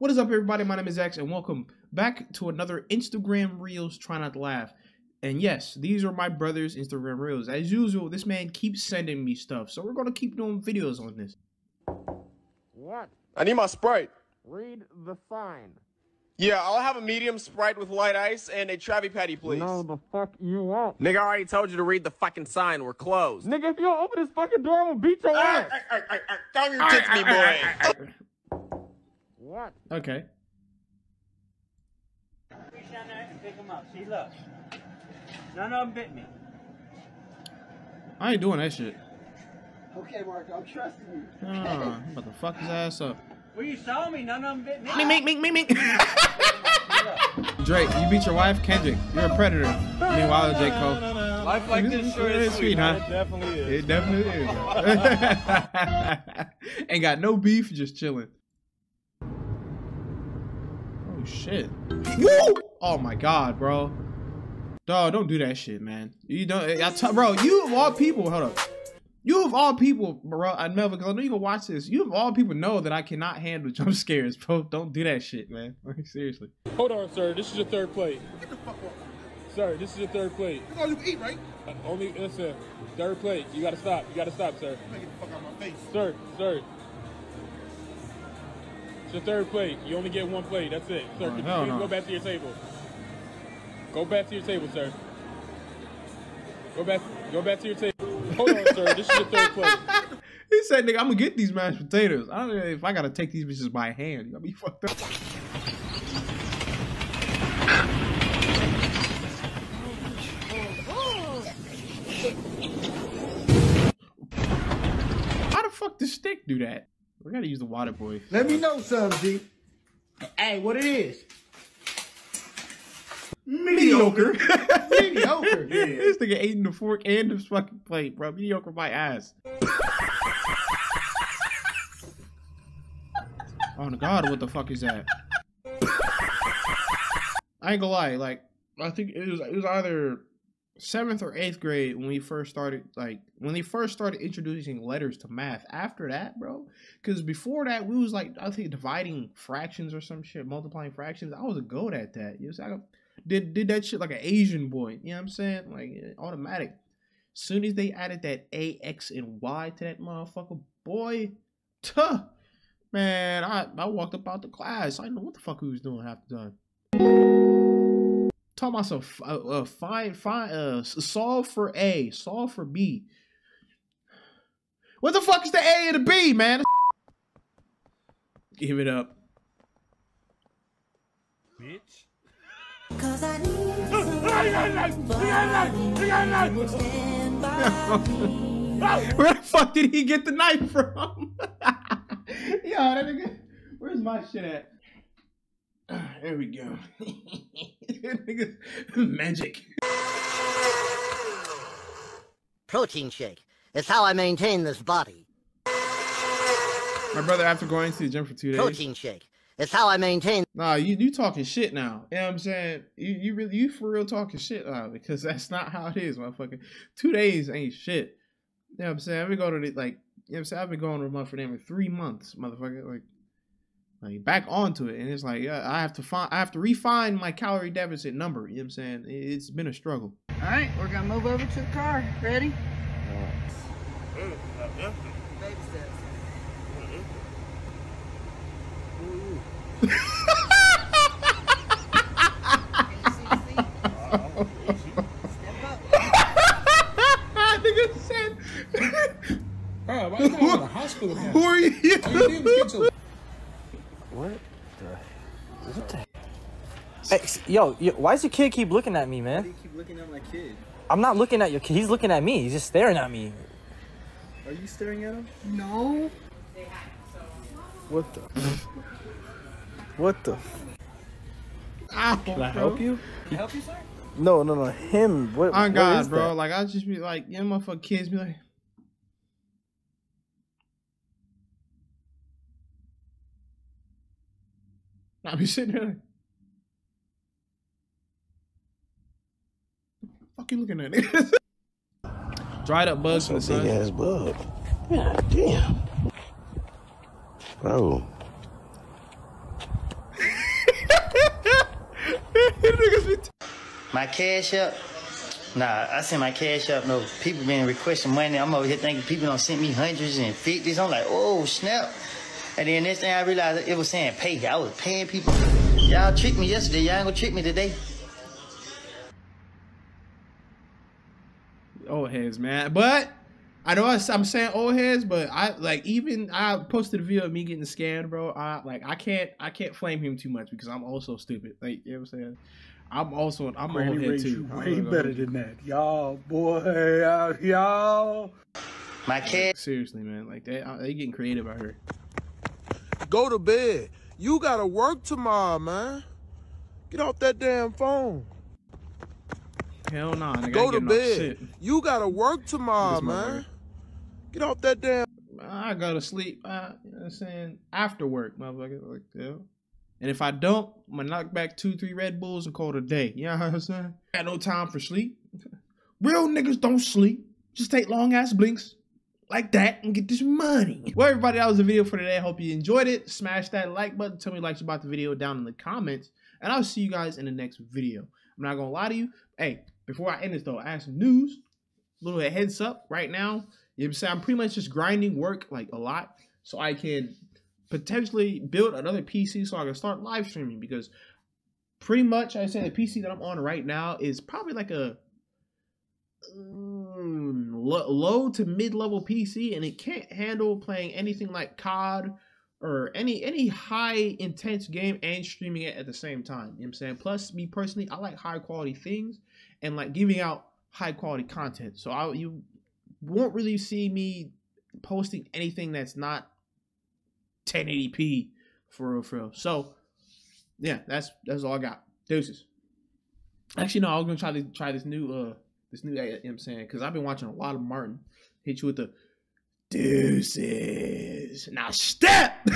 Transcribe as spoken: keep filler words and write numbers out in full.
What is up, everybody? My name is X, and welcome back to another Instagram Reels Try Not to Laugh. And yes, these are my brother's Instagram Reels. As usual, this man keeps sending me stuff, so we're going to keep doing videos on this. What? I need my Sprite. Read the sign. Yeah, I'll have a medium Sprite with light ice and a Travi Patty, please. No, the fuck you won't. Nigga, I already told you to read the fucking sign. We're closed. Nigga, if you don't open this fucking door, I'm gonna beat your ass. Calm your tits, me boy. What? Okay. Reach down there and pick him up. See, look. None of them bit me. I ain't doing that shit. Okay, Mark, I'm trusting you. Oh, I'm about to fuck his ass up. Well, you saw me. None of them bit me. Me, me, me, me, me. Drake, you beat your wife? Kendrick, you're a predator. Meanwhile, J. Cole. Life like this sure is sweet, sweet, huh? It definitely is. It definitely is. Ain't got no beef, just chilling. Oh, shit. Woo! Oh, my God, bro. Dog, don't do that shit, man. You don't, I t bro, you of all people, hold up. You of all people, bro, I never, because I know you can watch this. You of all people know that I cannot handle jump scares, bro. Don't do that shit, man. Like, seriously. Hold on, sir. This is your third plate. Get the fuck off. Sir, this is your third plate. That's all you can eat, right? Uh, only, listen, third plate. You gotta stop. You gotta stop, sir. Get the fuck out of my face. Sir, sir. It's your third plate. You only get one plate. That's it. Sir, oh, could you please no. go back to your table? Go back to your table, sir. Go back. Go back to your table. Hold on, sir. This is your third plate. He said, "Nigga, I'm gonna get these mashed potatoes. I don't know if I gotta take these bitches by hand. You gotta be fucked up." How the fuck does stick do that? We gotta use the water boy. Let me know something, G. Hey, what it is? Mediocre. Mediocre. Yeah. This nigga ate in the fork and the fucking plate, bro. Mediocre by ass. Oh, God, what the fuck is that? I ain't gonna lie. Like, I think it was it was either seventh or eighth grade when we first started, like, when they first started introducing letters to math. After that, bro, because before that, we was, like, I think dividing fractions or some shit, multiplying fractions. I was a goat at that. You know, I did, did that shit like an Asian boy. You know what I'm saying? Like, automatic. Soon as they added that A, X, and Y to that motherfucker, boy, tuh, man, I, I walked up out the class. I didn't know what the fuck we was doing half the time. Taught myself, uh, uh, find, find, uh, solve for A, solve for B. What the fuck is the A and the B, man? Give it up. Bitch. Cause I need where the fuck did he get the knife from? Yo, that nigga, where's my shit at? Uh, there we go. Magic. Protein shake. It's how I maintain this body. My brother, after going to the gym for two days. Protein shake. It's how I maintain. Nah, you you talking shit now. You know what I'm saying? You you really you for real talking shit now, because that's not how it is, motherfucker. Two days ain't shit. You know what I'm saying? I've been going to the, like, you know what I'm saying? I've been going to a month for them for three months, motherfucker. Like. Like, back onto it, and it's like, yeah, I have to find, I have to refine my calorie deficit number. You know what I'm saying? It's been a struggle. All right, we're gonna move over to the car. Ready? Baby steps. Bro, why are you going to the hospital now? Who are you? What the? What the? Hey, yo, yo, why does your kid keep looking at me, man? Why do you keep looking at my kid? I'm not looking at your kid. He's looking at me. He's just staring at me. Are you staring at him? No. What the? What the? Ah, can I help you? Can I help you, sir? No, no, no. Him. What? Oh, God, bro. That? Like, I just be like, you know, motherfucking kids be like. I'll be sitting there like, fuck you looking at it. Dried up bugs. That's from the sun. Big ass bug. God damn. Bro. My Cash App, nah, I send my Cash App, no, people been requesting money. I'm over here thinking people don't send me hundreds and fifties. I'm like, oh, snap. And then next thing I realized it was saying pay. I was paying people. Y'all tricked me yesterday. Y'all ain't gonna trick me today. Old heads, man. But I know I'm saying old heads, but I like even I posted a video of me getting scammed, bro. I like I can't I can't flame him too much because I'm also stupid. Like you know what I'm saying. I'm also I'm an old head too. Way better than that, y'all. Boy, y'all. My kid. Like, seriously, man. Like they they getting creative out here. Go to bed. You gotta work tomorrow, man. Get off that damn phone. Hell no, nah, go to bed. Shit. You gotta work tomorrow, man. Get off that damn. I go to sleep. I, you know what I'm saying, after work, motherfucker. Like, yeah. And if I don't, I'm gonna knock back two, three Red Bulls and call it a day. You know what I'm saying? Got no time for sleep. Real niggas don't sleep. Just take long ass blinks like that and get this money. Well, everybody, that was the video for today. I hope you enjoyed it. Smash that like button. Tell me likes about the video down in the comments, and I'll see you guys in the next video. I'm not gonna lie to you. Hey, before I end this though, I have some news. A little bit of heads up right now. You know what I'm saying? I'm pretty much just grinding work like a lot, so I can potentially build another P C so I can start live streaming, because pretty much I say the P C that I'm on right now is probably like a um, lo low to mid-level P C, and it can't handle playing anything like C O D or any any high intense game and streaming it at the same time. You know what I'm saying? Plus, me personally, I like high quality things and like giving out high quality content. So I you won't really see me posting anything that's not ten eighty p for real, for real. So yeah, that's that's all I got. Deuces. Actually, no, I was gonna try to try this new uh this new you know what I'm saying, because I've been watching a lot of Martin hit you with the deuces. Now step